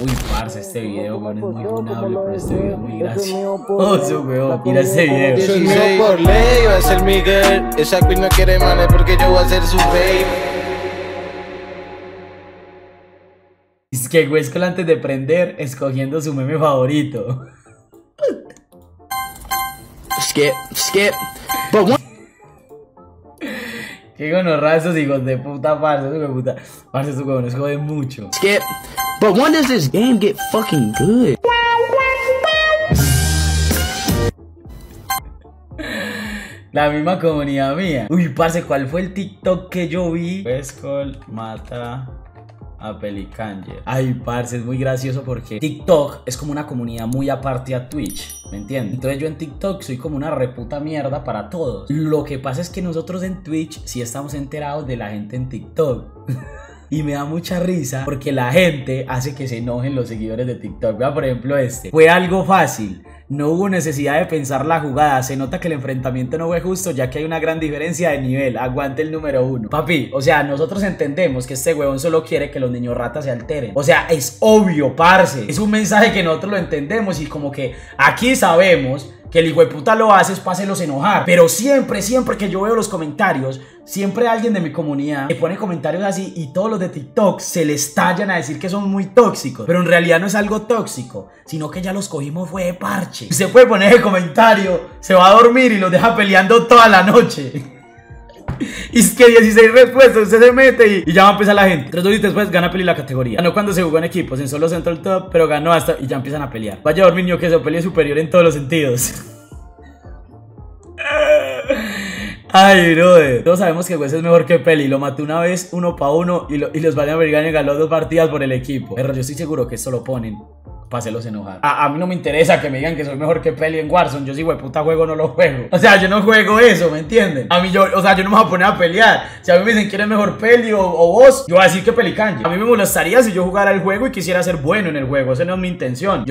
Uy, parce, este video, weón, es muy funable, pero este video es muy gracioso, weón. Mira este video. Yo soy mío por ley, va a ser mi girl. Esa queen no quiere manes porque yo voy a ser su babe. Es que Westcol, antes de prender, escogiendo su meme favorito. Skip. Qué gonorrazos, hijos de puta, parce, su puta. Parce, su weón, nos jode mucho. Skip. But when does this game get fucking good? La misma comunidad mía. Uy, parce, ¿cuál fue el TikTok que yo vi? Westcol mata a Pelicanger. Ay, parce, es muy gracioso porque TikTok es como una comunidad muy aparte a Twitch, ¿me entiendes? Entonces yo en TikTok soy como una reputa mierda para todos. Lo que pasa es que nosotros en Twitch sí estamos enterados de la gente en TikTok. Y me da mucha risa porque la gente hace que se enojen los seguidores de TikTok. Vea, por ejemplo, este. Fue algo fácil. No hubo necesidad de pensar la jugada. Se nota que el enfrentamiento no fue justo, ya que hay una gran diferencia de nivel. Aguante el número 1. Papi, o sea, nosotros entendemos que este huevón solo quiere que los niños ratas se alteren. O sea, es obvio, parce. Es un mensaje que nosotros lo entendemos y como que aquí sabemos que el hijo de puta lo haces para hacerlos enojar. Pero siempre que yo veo los comentarios, siempre alguien de mi comunidad me pone comentarios así y todos los de TikTok se les estallan a decir que son muy tóxicos. Pero en realidad no es algo tóxico, sino que ya los cogimos fue de parche. Se puede poner el comentario, se va a dormir y los deja peleando toda la noche. Y es que 16 respuestas, usted se mete y ya va a empezar la gente. 3 días después gana Peli la categoría. Ganó cuando se jugó en equipos, en solo centro el top, pero ganó hasta... Y ya empiezan a pelear. Vaya a dormir, niño, que se pelee superior en todos los sentidos. Ay, brother. Todos sabemos que Wes es mejor que Peli. Lo mató una vez, 1 pa' 1, y los valen a Pelicanger ganó 2 partidas por el equipo. Pero yo estoy seguro que esto lo ponen para hacerlos enojar. A mí no me interesa que me digan que soy mejor que Peli en Warzone. Yo si hueputa juego, no lo juego. O sea, yo no juego eso, ¿me entienden? A mí yo, o sea, yo no me voy a poner a pelear. Si a mí me dicen quién es mejor, Peli o vos, yo voy a decir que Pelicanger. A mí me molestaría si yo jugara el juego y quisiera ser bueno en el juego. Esa no es mi intención.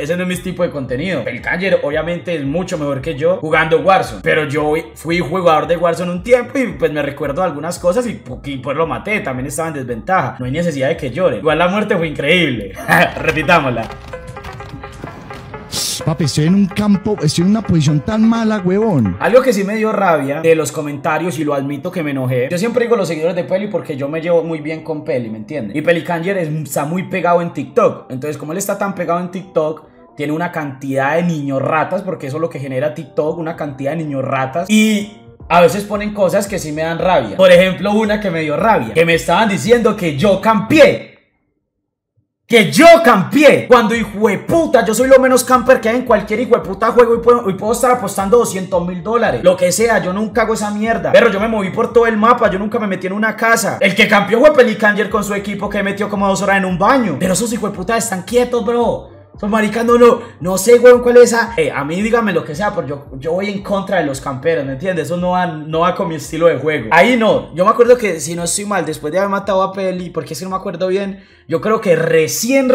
Ese no es mi tipo de contenido. Pelicanger obviamente es mucho mejor que yo jugando Warzone. Pero yo fui jugador de Warzone un tiempo y pues me recuerdo algunas cosas y pues lo maté. También estaba en desventaja. No hay necesidad de que llore. Igual la muerte fue increíble. Repitámosla. Papi, estoy en un campo, estoy en una posición tan mala, huevón. Algo que sí me dio rabia de los comentarios, y lo admito que me enojé. Yo siempre digo los seguidores de Peli porque yo me llevo muy bien con Peli, ¿me entiendes? Y Pelicanger está muy pegado en TikTok. Entonces, como él está tan pegado en TikTok, tiene una cantidad de niños ratas, porque eso es lo que genera TikTok, una cantidad de niños ratas. Y a veces ponen cosas que sí me dan rabia. Por ejemplo, una que me dio rabia, que me estaban diciendo que yo campeé. Que yo campeé, cuando hijueputa, yo soy lo menos camper que hay en cualquier hijueputa juego y puedo estar apostando 200.000 dólares, lo que sea, yo nunca hago esa mierda. Pero yo me moví por todo el mapa, yo nunca me metí en una casa. El que campeó fue Pelicanger con su equipo, que metió como 2 horas en un baño. Pero esos hijueputas están quietos, bro. Son maricas, no sé, weón, cuál es esa. A mí dígame lo que sea, pero yo voy en contra de los camperos, ¿me entiendes? Eso no va con mi estilo de juego. Ahí no, yo me acuerdo que, si no estoy mal, después de haber matado a Peli, porque si no me acuerdo bien, yo creo que recién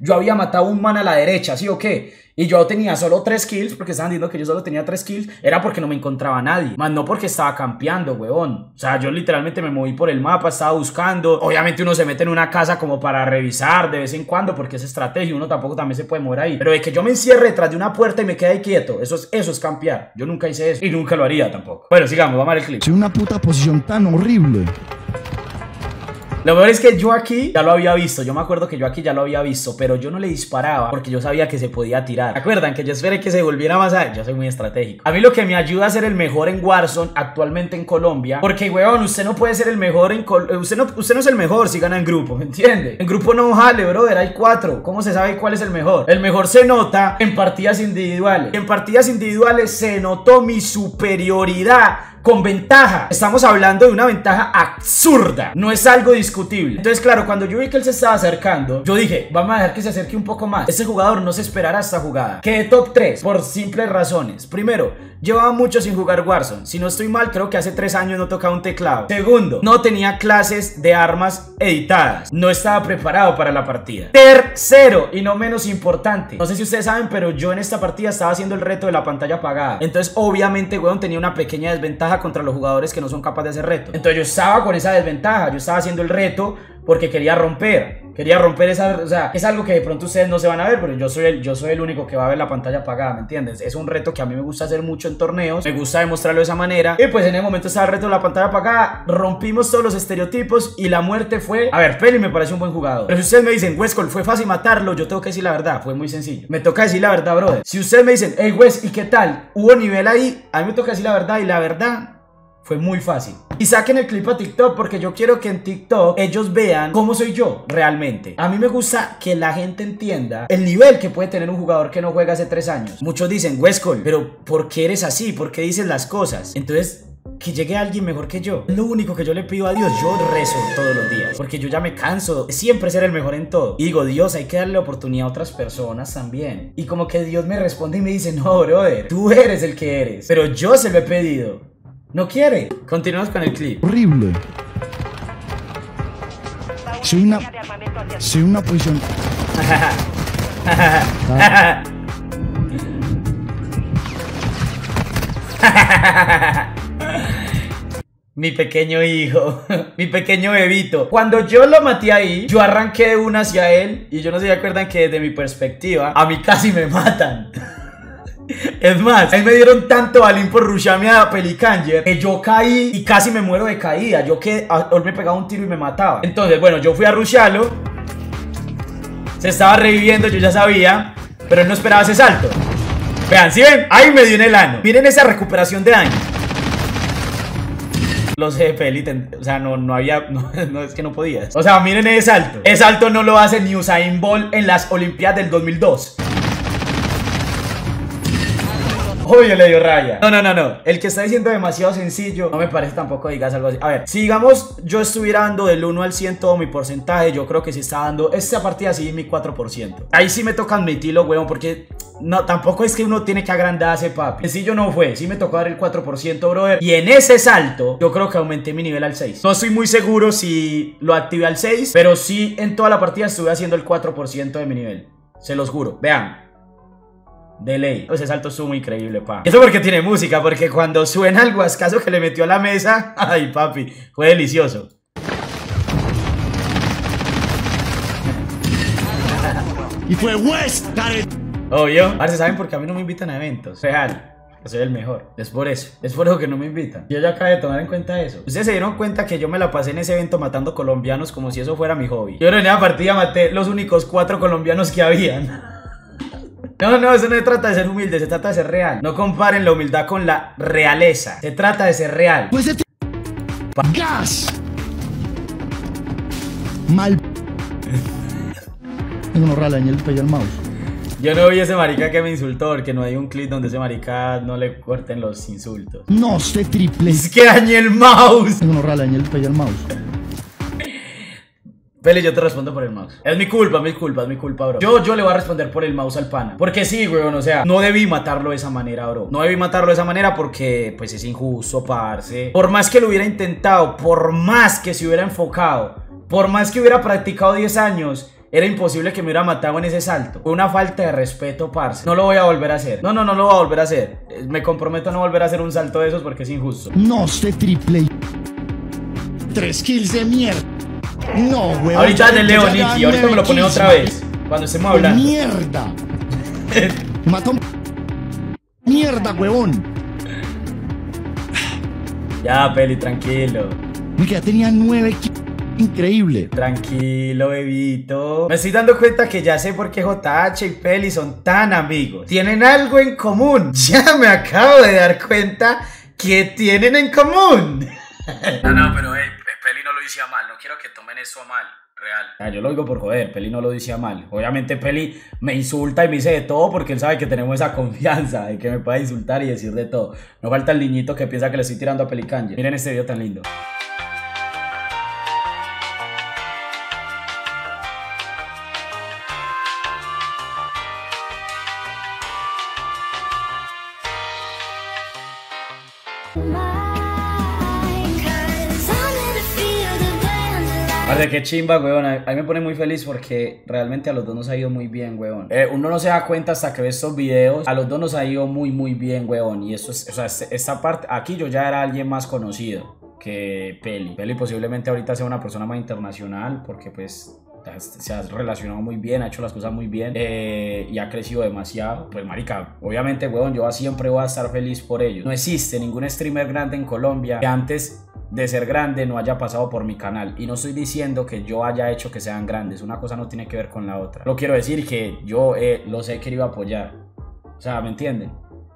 yo había matado a un man a la derecha, ¿sí o qué? Y yo tenía solo 3 kills, porque estaban diciendo que yo solo tenía 3 kills. Era porque no me encontraba nadie, más no porque estaba campeando, huevón. O sea, yo literalmente me moví por el mapa, estaba buscando. Obviamente uno se mete en una casa como para revisar de vez en cuando, porque es estrategia, uno tampoco también se puede mover ahí. Pero de que yo me encierre detrás de una puerta y me quede ahí quieto, eso es campear. Yo nunca hice eso y nunca lo haría tampoco. Bueno, sigamos, vamos a ver el clip. Es una puta posición tan horrible. Lo peor es que yo aquí ya lo había visto. Yo me acuerdo que yo aquí ya lo había visto, pero yo no le disparaba porque yo sabía que se podía tirar. ¿Acuerdan que yo esperé que se volviera más allá? Yo soy muy estratégico. A mí lo que me ayuda a ser el mejor en Warzone actualmente en Colombia, porque, weón, usted no puede ser el mejor en Colombia. Usted no es el mejor si gana en grupo, ¿me entiende? En grupo no jale, brother, hay 4. ¿Cómo se sabe cuál es el mejor? El mejor se nota en partidas individuales. En partidas individuales se notó mi superioridad con ventaja. Estamos hablando de una ventaja absurda, no es algo discutible. Entonces, claro, cuando yo vi que él se estaba acercando, yo dije, vamos a dejar que se acerque un poco más. Este jugador no se esperará esta jugada. Quedé top 3 por simples razones. Primero, llevaba mucho sin jugar Warzone. Si no estoy mal, creo que hace 3 años no tocaba un teclado. Segundo, no tenía clases de armas editadas. No estaba preparado para la partida. Tercero, y no menos importante, no sé si ustedes saben, pero yo en esta partida estaba haciendo el reto de la pantalla apagada. Entonces, obviamente, weón, tenía una pequeña desventaja contra los jugadores que no son capaces de hacer reto. Entonces yo estaba con esa desventaja, yo estaba haciendo el reto porque quería romper. Quería romper esa, o sea, es algo que de pronto ustedes no se van a ver, pero yo soy el único que va a ver la pantalla apagada, ¿me entiendes? Es un reto que a mí me gusta hacer mucho en torneos, me gusta demostrarlo de esa manera, y pues en el momento estaba el reto de la pantalla apagada, rompimos todos los estereotipos y la muerte fue, a ver, Peli me parece un buen jugador, pero si ustedes me dicen, Westcol, fue fácil matarlo, yo tengo que decir la verdad, fue muy sencillo, me toca decir la verdad, brother. Si ustedes me dicen, hey, West, ¿y qué tal? ¿Hubo nivel ahí? A mí me toca decir la verdad, y la verdad fue muy fácil. Y saquen el clip a TikTok porque yo quiero que en TikTok ellos vean cómo soy yo realmente. A mí me gusta que la gente entienda el nivel que puede tener un jugador que no juega hace 3 años. Muchos dicen, Westcol, pero ¿por qué eres así? ¿Por qué dices las cosas? Entonces, que llegue alguien mejor que yo. Lo único que yo le pido a Dios, yo rezo todos los días, porque yo ya me canso de siempre ser el mejor en todo. Y digo, Dios, hay que darle oportunidad a otras personas también. Y como que Dios me responde y me dice, no, brother, tú eres el que eres, pero yo se lo he pedido. No quiere. Continuamos con el clip. Horrible. Soy una posición. Mi pequeño hijo, mi pequeño bebito. Cuando yo lo maté ahí, yo arranqué de una hacia él. Y yo no sé si acuerdan que desde mi perspectiva, a mí casi me matan. Es más, ahí me dieron tanto balín por rusharme a Pelicanger que yo caí y casi me muero de caída. Yo que me pegaba un tiro y me mataba. Entonces, bueno, yo fui a rusharlo. Se estaba reviviendo, yo ya sabía, pero él no esperaba ese salto. Vean, ¿sí ven? Ahí me dio en el ano. Miren esa recuperación de daño. Lo sé, Peli, o sea, no había, no, es que no podías. O sea, miren ese salto. Ese salto no lo hace ni Usain Bolt en las Olimpiadas del 2002. Obvio le dio raya. No. El que está diciendo demasiado sencillo, no me parece tampoco digas algo así. A ver, si digamos yo estuviera dando del 1 al 100 todo mi porcentaje, yo creo que si está dando esta partida sí mi 4%. Ahí sí me toca admitirlo, huevón, porque no, tampoco es que uno tiene que agrandarse, papi. Si yo no fue, sí me tocó dar el 4%, brother. Y en ese salto, yo creo que aumenté mi nivel al 6. No estoy muy seguro si lo activé al 6, pero sí en toda la partida estuve haciendo el 4% de mi nivel. Se los juro, vean. De ley. Ese salto es muy increíble, pa. Eso porque tiene música, porque cuando suena el guascazo que le metió a la mesa, ay, papi, fue delicioso. Y fue West. Obvio. Ahora se saben porque a mí no me invitan a eventos. Real. Soy el mejor, es por eso que no me invitan. Yo ya acabo de tomar en cuenta eso. Ustedes se dieron cuenta que yo me la pasé en ese evento matando colombianos como si eso fuera mi hobby. Yo en esa partida maté los únicos 4 colombianos que habían. No, eso no se trata de ser humilde, se trata de ser real. No comparen la humildad con la realeza. Se trata de ser real. Pues este... ¡Gas! Mal... No ralañé el pelo al mouse. Yo no vi ese marica que me insultó, porque no hay un clip donde ese marica no le corten los insultos. No, se triple. Es que dañé el mouse. No ralañé el pelo al mouse. Pele, yo te respondo por el mouse. Es mi culpa, bro. Yo le voy a responder por el mouse al pana. Porque sí, weón, o sea, no debí matarlo de esa manera, bro. No debí matarlo de esa manera porque, pues, es injusto, parce. Por más que lo hubiera intentado, por más que se hubiera enfocado, por más que hubiera practicado 10 años... Era imposible que me hubiera matado en ese salto. Fue una falta de respeto, parce. No lo voy a volver a hacer. No lo voy a volver a hacer. Me comprometo a no volver a hacer un salto de esos porque es injusto. No se triple. 3 kills de mierda. No, weón. Ahorita de Leo, Nicky. Ahorita me lo pone otra vez. Cuando estemos hablando. Mierda. Mató. Mierda, huevón. Ya, Peli, tranquilo. Ya tenía 9 kills. Increíble. Tranquilo, bebito. Me estoy dando cuenta que ya sé por qué JH y Peli son tan amigos. Tienen algo en común. Ya me acabo de dar cuenta que tienen en común. No, pero hey, Peli no lo hice a mal. No quiero que tomen eso a mal. Real. Ah, yo lo digo por joder, Peli no lo decía mal. Obviamente Peli me insulta y me dice de todo porque él sabe que tenemos esa confianza de que me pueda insultar y decir de todo. No falta el niñito que piensa que le estoy tirando a Pelicanger. Miren este video tan lindo. Vale, qué chimba, weón. A mí me pone muy feliz porque realmente a los dos nos ha ido muy bien, weón. Uno no se da cuenta hasta que ve estos videos. A los dos nos ha ido muy bien, weón. Y esto es, o sea, esta parte, aquí yo ya era alguien más conocido que Peli. Peli posiblemente ahorita sea una persona más internacional porque pues se ha relacionado muy bien, ha hecho las cosas muy bien y ha crecido demasiado. Pues marica, obviamente, weón, yo siempre voy a estar feliz por ellos. No existe ningún streamer grande en Colombia que antes de ser grande no haya pasado por mi canal, y no estoy diciendo que yo haya hecho que sean grandes, una cosa no tiene que ver con la otra. Lo quiero decir que yo los he querido apoyar, o sea, ¿me entienden?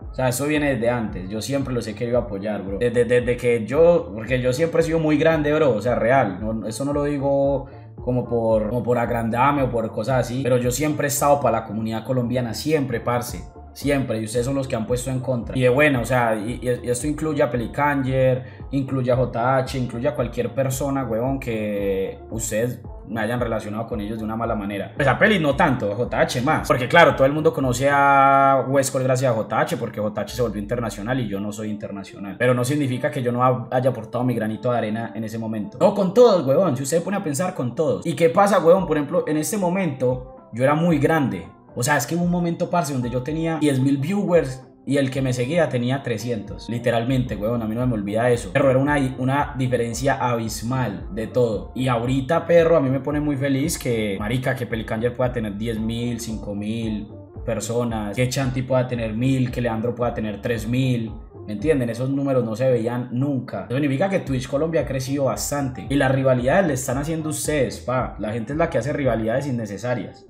O sea, eso viene desde antes, yo siempre los he querido apoyar, bro, desde que yo, porque yo siempre he sido muy grande, bro, o sea, real, no, eso no lo digo como por agrandarme o por cosas así, pero yo siempre he estado para la comunidad colombiana, siempre, parce, siempre, y ustedes son los que han puesto en contra. Y de buena, o sea, y esto incluye a Pelicanger, incluye a JH, incluye a cualquier persona, huevón, que ustedes me hayan relacionado con ellos de una mala manera. Pues a Peli no tanto, a JH más, porque claro, todo el mundo conoce a Westcol gracias a JH, porque JH se volvió internacional y yo no soy internacional, pero no significa que yo no haya aportado mi granito de arena en ese momento. No, con todos, huevón, si usted pone a pensar, con todos. ¿Y qué pasa, huevón? Por ejemplo, en este momento yo era muy grande, o sea, es que hubo un momento, parce, donde yo tenía 10.000 viewers y el que me seguía tenía 300, literalmente, huevón, a mí no me olvida eso. Pero era una diferencia abismal de todo. Y ahorita, perro, a mí me pone muy feliz que, marica, que Pelicanger pueda tener 10.000, 5.000 personas, que Chanti pueda tener 1.000, que Leandro pueda tener 3.000, ¿me entienden? Esos números no se veían nunca. Eso significa que Twitch Colombia ha crecido bastante, y las rivalidades le están haciendo ustedes, pa. La gente es la que hace rivalidades innecesarias.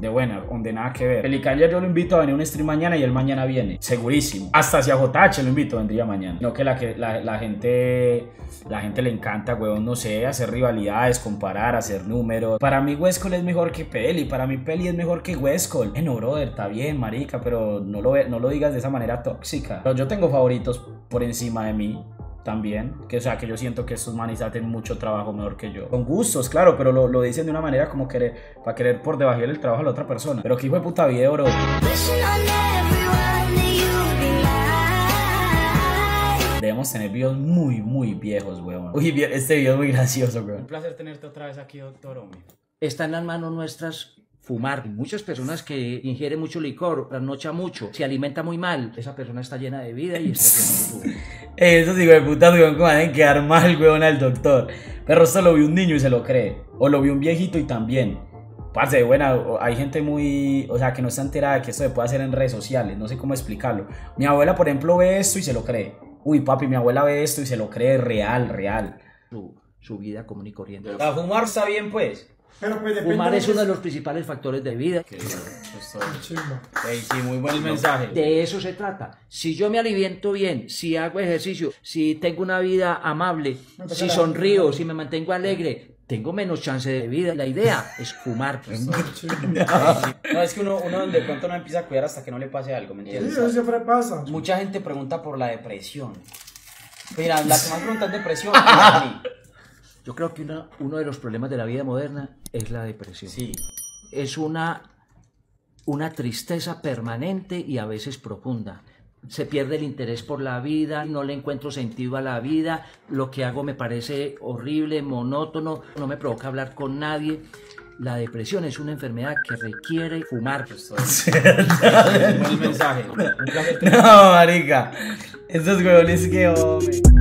De buena, donde nada que ver. Pelicanger yo lo invito a venir a un stream mañana y él mañana viene, segurísimo. Hasta si a JH lo invito, vendría mañana. No que la gente le encanta, weón, no sé, hacer rivalidades, comparar, hacer números. Para mí Westcol es mejor que Peli, para mí Peli es mejor que Westcol. No, brother, está bien, marica, pero no lo digas de esa manera tóxica. Pero yo tengo favoritos por encima de mí también, que o sea, que yo siento que estos manis hacen mucho trabajo mejor que yo, con gustos, claro, pero lo dicen de una manera como querer, para querer por debajo el trabajo a la otra persona. Pero qué hijo de puta video, bro. Debemos tener videos muy, muy viejos, weón. Uy, este video es muy gracioso, weón. Un placer tenerte otra vez aquí, doctor Omi. Está en las manos nuestras fumar. Muchas personas que ingieren mucho licor, trasnocha mucho, se alimenta muy mal, esa persona está llena de vida y está llena de fuego. Esos hijos de puta, weón, como deben quedar mal, weón, al doctor. Pero esto lo vio un niño y se lo cree, o lo vio un viejito y también. Parce, bueno, hay gente muy, o sea, que no está enterada de que esto se puede hacer en redes sociales, no sé cómo explicarlo. Mi abuela, por ejemplo, ve esto y se lo cree. Uy, papi, mi abuela ve esto y se lo cree real, real. Su vida común y corriente. A fumar está bien, pues. Pero pues fumar es uno de los principales factores de vida. Qué sí, muy buen mensaje. De eso se trata. Si yo me alimento bien, si hago ejercicio, si tengo una vida amable, si sonrío, si me mantengo alegre, tengo menos chance de vida. La idea es fumar. No, es que uno de pronto no empieza a cuidar hasta que no le pase algo, ¿me entiendes? Sí, eso siempre pasa. Mucha gente pregunta por la depresión. Mira, la que más pregunta es depresión. Yo creo que uno de los problemas de la vida moderna es la depresión. Sí. Es una tristeza permanente y a veces profunda. Se pierde el interés por la vida, no le encuentro sentido a la vida, lo que hago me parece horrible, monótono, no me provoca hablar con nadie. La depresión es una enfermedad que requiere fumar. Un mensaje. No, marica. Esos huevones que...